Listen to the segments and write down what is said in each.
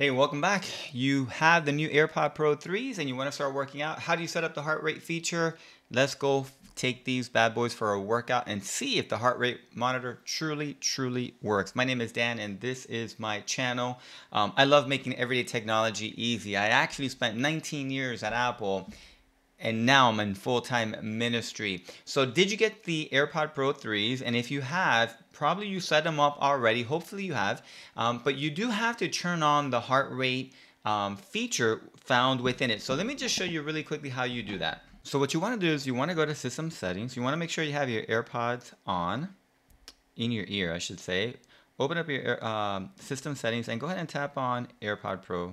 Hey, welcome back. You have the new AirPods Pro 3s and you want to start working out. How do you set up the heart rate feature? Let's go take these bad boys for a workout and see if the heart rate monitor truly works. My name is Dan and this is my channel. I love making everyday technology easy. I actually spent 19 years at Apple and now I'm in full-time ministry. So did you get the AirPods Pro 3s? And if you have, probably you set them up already. Hopefully you have. But you do have to turn on the heart rate feature found within it. So let me just show you really quickly how you do that. So what you want to do is you want to go to system settings. You want to make sure you have your AirPods on, in your ear, I should say. Open up your system settings and go ahead and tap on AirPods Pro.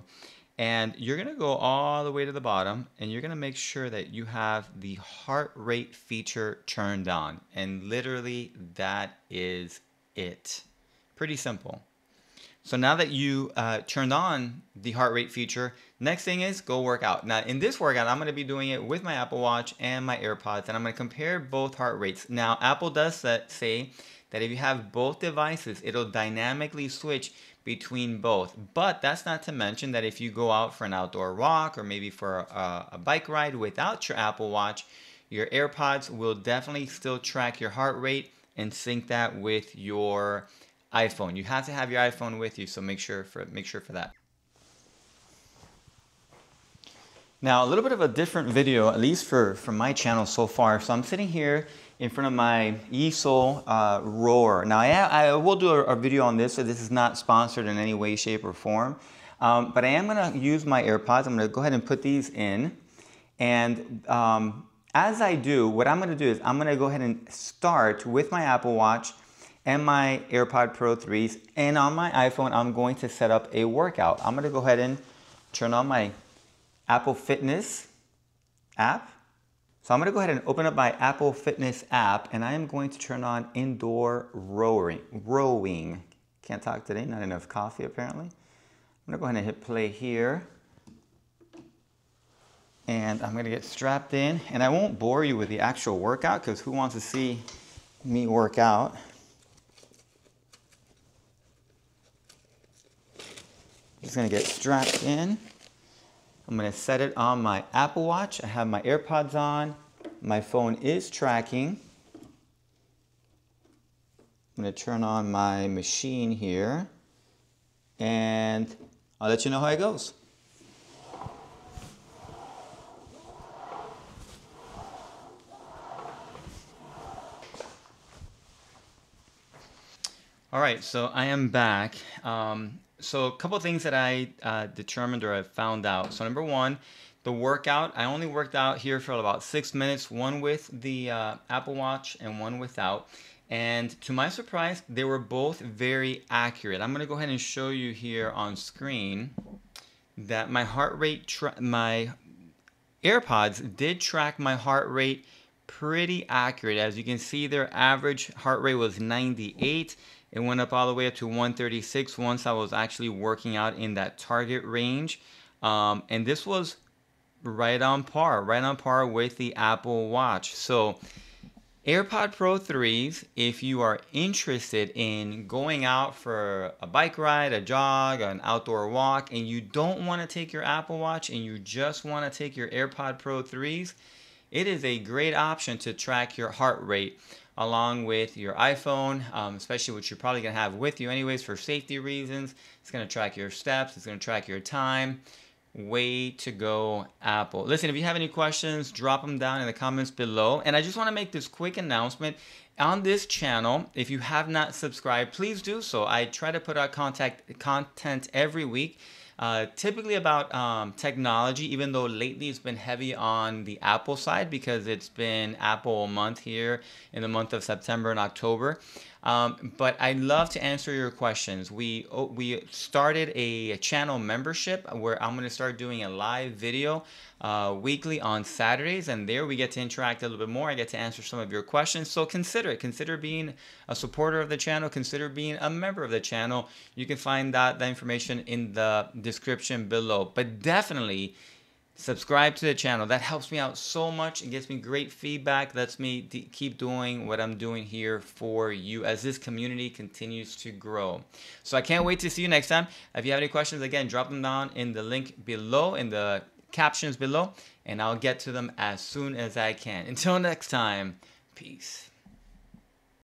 And you're gonna go all the way to the bottom and you're gonna make sure that you have the heart rate feature turned on. And literally that is it. Pretty simple. So now that you turned on the heart rate feature, next thing is go work out. Now in this workout, I'm gonna be doing it with my Apple Watch and my AirPods and I'm gonna compare both heart rates. Now Apple does say that if you have both devices, it'll dynamically switch between both. But that's not to mention that if you go out for an outdoor walk or maybe for a bike ride without your Apple Watch, your AirPods will definitely still track your heart rate and sync that with your iPhone. You have to have your iPhone with you, so make sure for that. Now a little bit of a different video, at least from my channel so far. So I'm sitting here in front of my Yi Roar. Now I will do a video on this, so this is not sponsored in any way, shape or form. But I am gonna use my AirPods. I'm gonna go ahead and put these in. And as I do, what I'm gonna do is I'm gonna go ahead and start with my Apple Watch and my AirPods Pro 3s. And on my iPhone, I'm going to set up a workout. I'm gonna go ahead and turn on my Apple Fitness app. So I'm gonna go ahead and open up my Apple Fitness app and I am going to turn on indoor rowing. Can't talk today, not enough coffee apparently. I'm gonna go ahead and hit play here. And I'm gonna get strapped in and I won't bore you with the actual workout because who wants to see me work out? Just gonna get strapped in. I'm gonna set it on my Apple Watch. I have my AirPods on. My phone is tracking. I'm gonna turn on my machine here and I'll let you know how it goes. All right, so I am back. So a couple of things that I determined or I found out. So number one, the workout. I only worked out here for about 6 minutes, one with the Apple Watch and one without. And to my surprise, they were both very accurate. I'm gonna go ahead and show you here on screen that my heart rate, my AirPods did track my heart rate pretty accurate. As you can see, their average heart rate was 98. It went up all the way up to 136 once I was actually working out in that target range. And this was right on par with the Apple Watch. So AirPods Pro 3s, if you are interested in going out for a bike ride, a jog, an outdoor walk, and you don't want to take your Apple Watch and you just want to take your AirPods Pro 3s, it is a great option to track your heart rate along with your iPhone, especially which you're probably gonna have with you anyways for safety reasons. It's gonna track your steps, it's gonna track your time. Way to go, Apple. Listen, if you have any questions, drop them down in the comments below. And I just wanna make this quick announcement. On this channel, if you have not subscribed, please do so. I try to put out content every week. Typically about technology, even though lately it's been heavy on the Apple side because it's been Apple month here in the month of September and October. But I'd love to answer your questions. We started a channel membership where I'm gonna start doing a live video weekly on Saturdays, and there we get to interact a little bit more. I get to answer some of your questions. So consider it. Consider being a supporter of the channel. Consider being a member of the channel. You can find that information in the description below. But definitely Subscribe to the channel. That helps me out so much. It gives me great feedback. Lets me keep doing what I'm doing here for you as this community continues to grow. So I can't wait to see you next time. If you have any questions, again, drop them down in the link below, in the captions below, and I'll get to them as soon as I can. Until next time, peace.